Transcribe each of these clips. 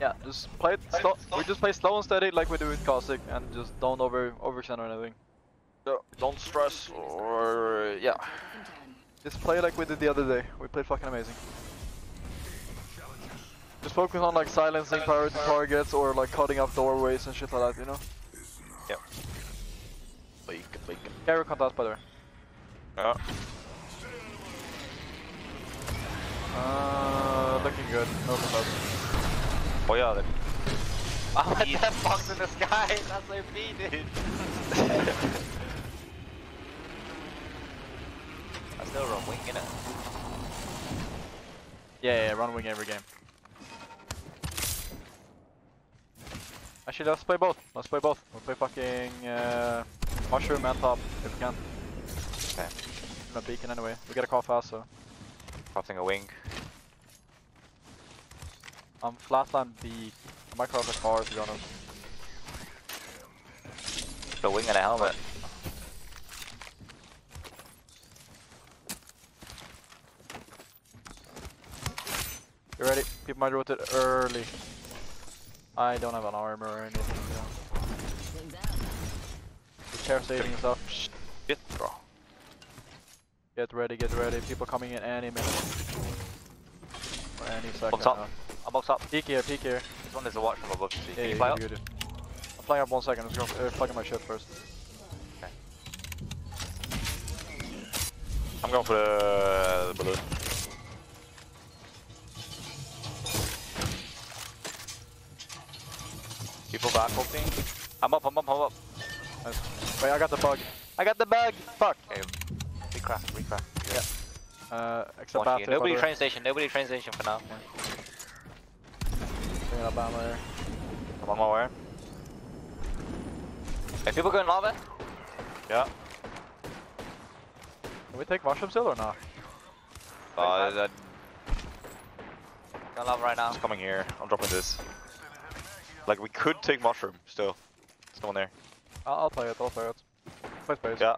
Yeah, just play it slow. We just play slow and steady like we do with Kha'Zix, and just don't overextend or anything. No, don't stress or yeah. Just play like we did the other day. We played fucking amazing. Just focus on like silencing priority targets or like cutting up doorways and shit like that, you know? Yeah. Carry contest, by the way. Yeah. Looking good. No contest. Oh yeah, then. Wow, that deathbox in the sky! That's AP, dude! I still run wing, innit? Yeah, run wing every game. Actually, let's play both. Let's play both. We'll play fucking mushroom and top if we can. Okay. I'm not beacon anyway. We gotta call fast, so. Crafting a wing. I'm flatland B. I might craft a car if you don't. The wing and a helmet. You ready? People might rotate early. I don't have an armor or anything, you know. The chair saving is up. Shit, bro. Get ready, people coming in any minute. Or any second. Box up, I'll box up. Peek here, peek here. This one is a watch from above. Yeah, you fly up? Good. I'm flying up 1 second, I'm just going fucking my ship first. Okay. I'm going for the balloon. People back hoping. I'm up. Nice. Wait, I got the bug. Fuck. Okay. Recraft. Yeah. Except after. Nobody train station. For now. Yeah. Up ammo there. I'm on my way. Are people going lava? Yeah. Can we take mushroom still or not? Nah? Going lava right now. It's coming here. I'm dropping this. Like, we could take mushroom still. There's no one there. I'll play it, Play space. Yeah.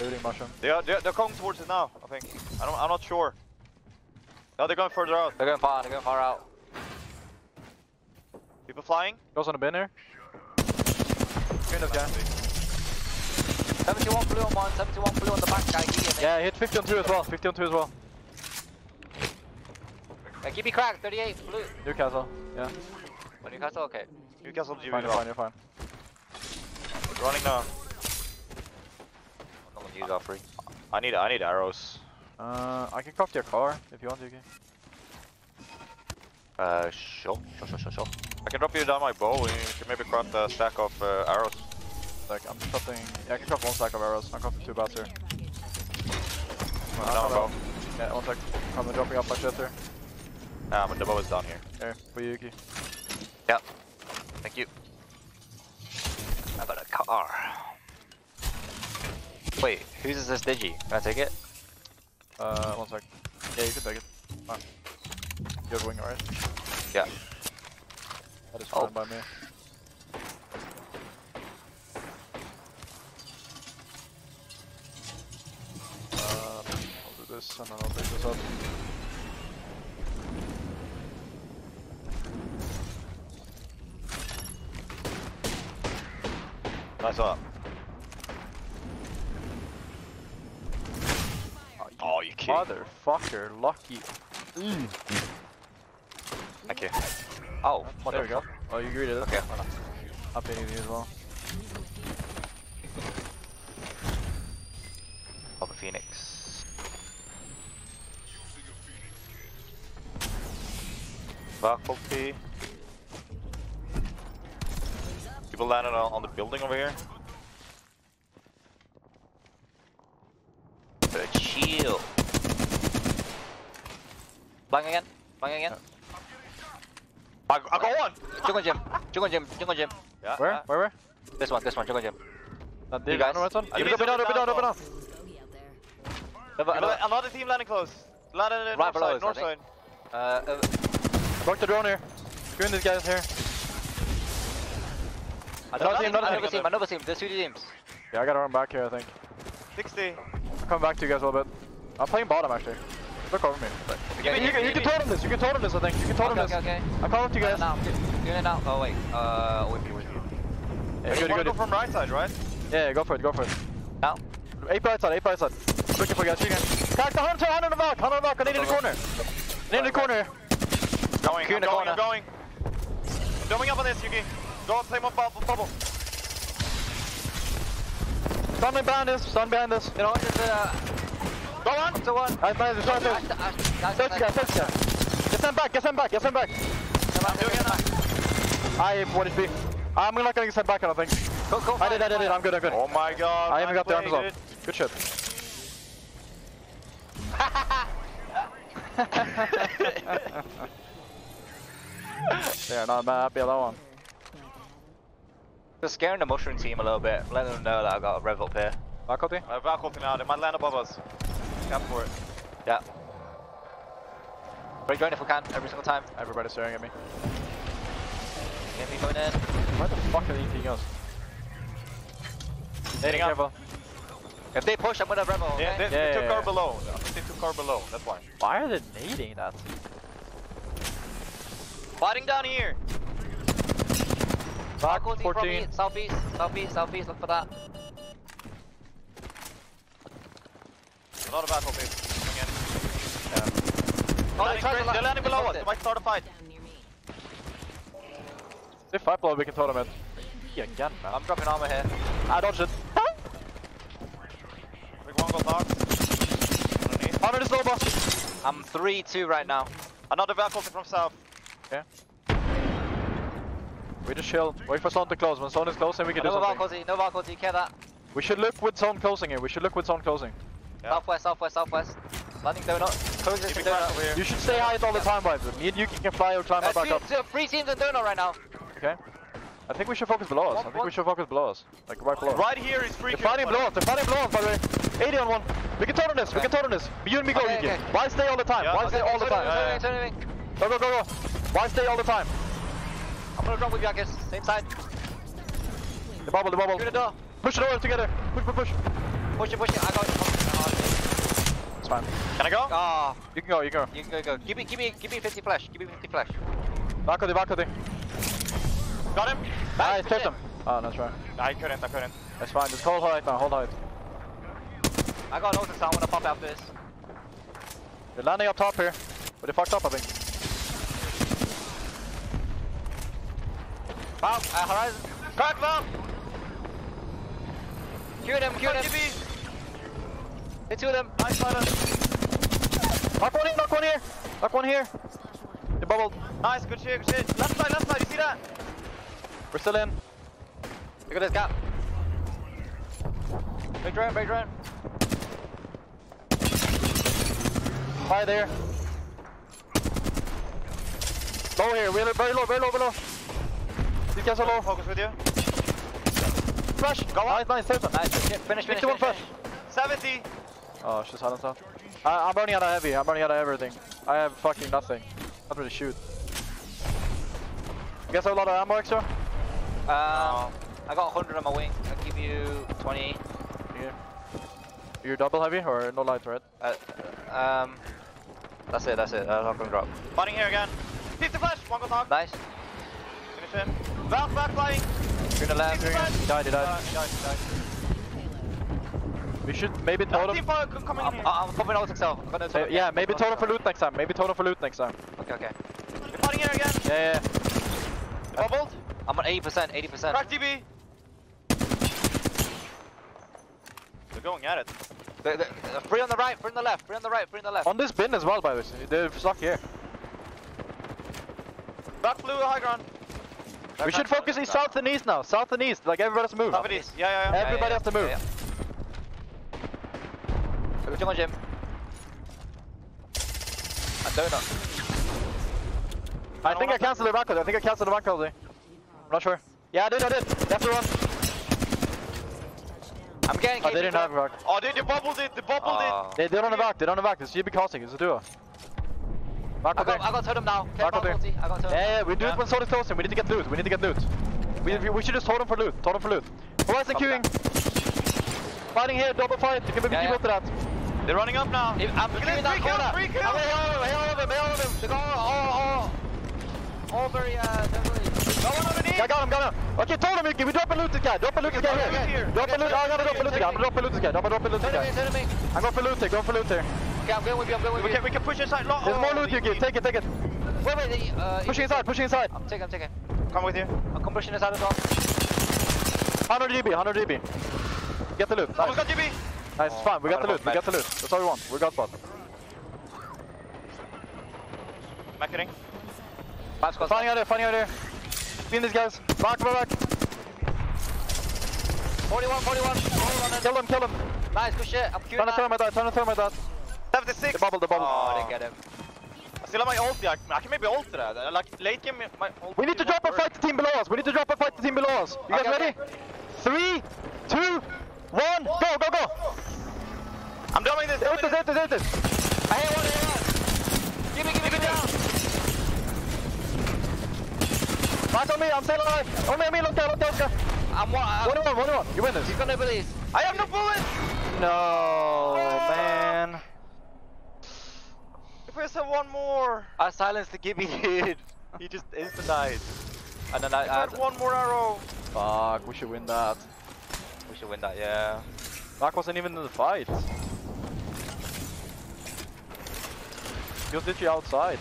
Looting mushroom. They're coming towards it now, I think. I'm not sure. No, they're going further out. They're going far out. People flying? Goes on the bin here. Kind of guy. 71 blue on one, 71 blue on the back guy here. Yeah, hit 50 on two as well, 50 on two as well. Gibby crack, 38, blue. Newcastle, yeah. Oh, Newcastle, okay. Newcastle, Gibby. You're fine. We're running now. I'm gonna use our free. I need arrows. I can craft your car if you want, Yuki. Sure. I can drop you down my bow, and you can maybe craft a stack of arrows. Like, I'm crafting. Yeah, I can craft 1 stack of arrows. I'm crafting 2 bats here. Bow. Yeah, 1 sec. I'm dropping off my shit here. Ah, but the bow is down here. Here, for Yuki. Yeah. Thank you. I got a car. Wait, whose is this Digi? Can I take it? 1 sec. Yeah, you can take it. Alright. You have wing, right? Yeah. That is fine by me. I'll do this and then I'll pick this up. Nice up. Oh, you kidding? Motherfucker, lucky. Thank you. Oh, there we go. Oh, you greeted it. Okay. Up in you as well. Pop a Phoenix. Vacuum. People landed on the building over here. Chill. Bang again. I got one! Jungle Jim. Yeah. Where? This one, Jungle Jim. You guys? Open up. Another team landing close. Landed in right below north side. Broke the drone here. Screwing these guys here. Another team, there's 2 teams. Yeah, I gotta run back here, I think. 60. I'll come back to you guys a little bit. I'm playing bottom, actually. They're covering me. You can totem this, I think. You can totem this. Okay. I call up to you guys. Doing it now. Oh wait, with me. Yeah, good, go from right side, right? Yeah, go for it, Now. 8 right side, Looking for you guys, Guys, the hunter on the Valk, I need in the corner. I'm going. Jumping up on this, Yuki. Go play more bubble. Stun behind this, You know, just go on! Up to one! Nice, nice. Get them back, I'm doing it now. I have 1 HP. I'm not gonna get sent back, I don't think. Go, go. I did, I'm good, Oh my god. I even got the arms off. Good shit. They're not happy at that one. Just scaring the mushroom team a little bit, letting them know that I got a rev up here. Valk ulti now, they might land above us. Camp for it. Yeah. We're going if we can, every single time. Everybody's staring at me. Gibby going in. Where the fuck are they eating us? Nading up. If they push, I'm gonna rev up. Yeah, okay? they took our below. They took our below, that's why. Why are they nading that? Fighting down here! Back 14. Southeast, southeast, look for that. A lot of back open. They're landing below us, they might start a fight. They fight below, we can throw them in. Yeah, again, man. I'm dropping armor here. I dodged it. Big one got marked. Armor is low, boss. I'm 3-2 right now. Another back open from south. Yeah. We just chill. Wait for zone to close. When zone is closing, we can do something. No Valk ulti, you care that? We should look with zone closing here. Yeah. Southwest, southwest. Landing donut. Coexist with donut over here. You should stay high at all the time, vibes. Me and Yuki can fly or climb back up. 3 teams in donut right now. Okay. I think we should focus below us. I think we should focus below us. Like right below us. Right here is free. They're fighting below us. By the way. 80 on one. We can totem this. You and me go, Yuki. Why stay all the time? Go. Why stay all the time? I'm gonna drop with you, I guess. Same side. The bubble, Through the door. Push it all together. Push. Push it. I got it. It's fine. Can I go? Ah, oh. You can go. Give me 50 flash. Valk ulti. Got him. Nice, tipped him. Oh, that's right. I couldn't. That's fine. Just hold height now. I got an ulti, so I wanna pop out this. They're landing up top here. But they fucked up, I think. Wow, Horizon. Crack bomb! Cue them. Hit 2 of them. Nice fighter. Knock one here. They bubbled. Nice, good shit. Left side, you see that? We're still in. Look at this gap. Big drone. Fire there. Low here, really, very low. These guys are low. Focus with you. Flash! Go on! Nice. Finish. Flash. 70! Oh, she's hot and stuff. I'm running out of heavy. I'm running out of everything. I have fucking nothing. Not really shoot. You guys have a lot of ammo extra? No. I got 100 on my wing. I'll give you 20. Here. You're double heavy or no light, right? That's it. I'm not gonna drop. Fighting here again. 50 flash! One goes knocked. Nice. Finish him. Valk back flying! To the left, he died. We should maybe totem. I'm popping out myself. Yeah, maybe totem for loot next time. Okay. You're fighting here again? Yeah. Bubbled? I'm on 80%. Crack DB! They're going at it. They're free on the right, free on the left. On this bin as well, by the way. They're stuck here. Back blue, high ground. We should focus in south and east now. South and east, like everybody has to move. Yeah. Everybody has to move. Yeah. Jungle Jim. I don't know. I think I cancelled the Valk. I'm not sure. Yeah, I did. That's the run. I'm getting. Oh, they didn't have Valk. Oh, they bubbled it. They don't have Valk. It's Gibby Kha'Zix. It's a duo. I got totem now. Yeah, we do it when zone is closing. We need to get loot. We should just hold him for loot. Horizon queuing. Fighting here, double fight. You can maybe keep up to that. They're running up now. I'm doing that corner. I'm all of them. All very, definitely. No one on the knee. I got him, Okay, told him, Yuki. We drop a loot this guy. Drop a loot this guy here. Drop a loot. I gotta drop a loot this guy. I'm gonna drop a loot this guy. I'm going for loot here. Okay, I'm going with you. We can push inside. There's more loot, Yuki. Take it, Wait, pushing inside, I'm taking. Come with you. I'm pushing inside as well. 100 DB, 100 DB. Get the loot. Nice. Got DB. Nice, fine. We got the loot. That's all we want. We got spot. Mackering. Finding out there. Clean these guys. Back. 41. Kill them, Nice, good shit. I'm cute. Turn the thermite out. 76. The bubble. Oh, I didn't get him. I still have my ult, I can maybe ult there. Like late game, my ult. We need to drop a fight to team below us. You guys ready? 3, 2, 1, go. I'm dumping this. Hit this. I hit one, Give me down. Pass on me, I'm still alive. On me, look there. One on one. You win this. You're gonna believe. I have no bullets. No, man. First have one more. I silenced the Gibby, dude. He just instant died. And then I had one more arrow. Fuck, we should win that. Yeah. Mark wasn't even in the fight. He was literally outside.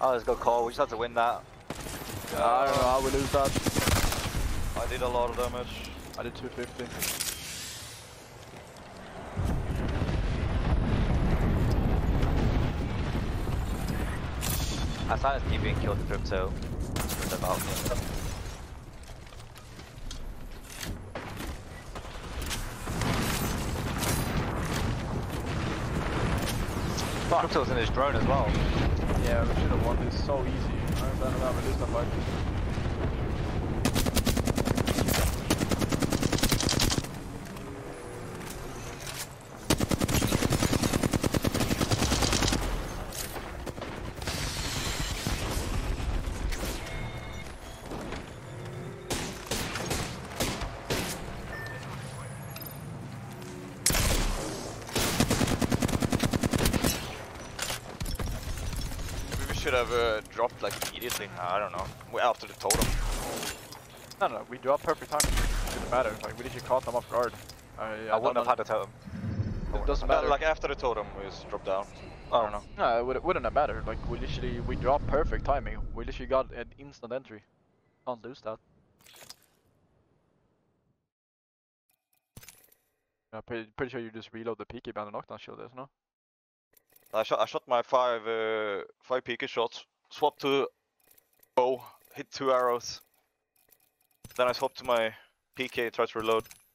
Oh, let's go call. We just have to win that. Yeah, I don't know how we lose that. I did a lot of damage. I did 250. I silenced Gibby and killed the crypto with the Valk. Crypto was in his drone as well. Yeah, we should have won this so easy. I don't know how we lose that have dropped like immediately. I don't know. We're after the totem. No, we dropped perfect time. It didn't matter. Like, we literally caught them off guard. I wouldn't have had the totem. It doesn't matter. Like, after the totem, we just dropped down. I don't know. No, it wouldn't have mattered. Like, we dropped perfect timing. We literally got an instant entry. Can't lose that. I'm pretty sure you just reload the PK behind the knockdown shield, isn't it? I shot my five PK shots, swapped to bow, hit 2 arrows. Then I swapped to my PK, tried to reload.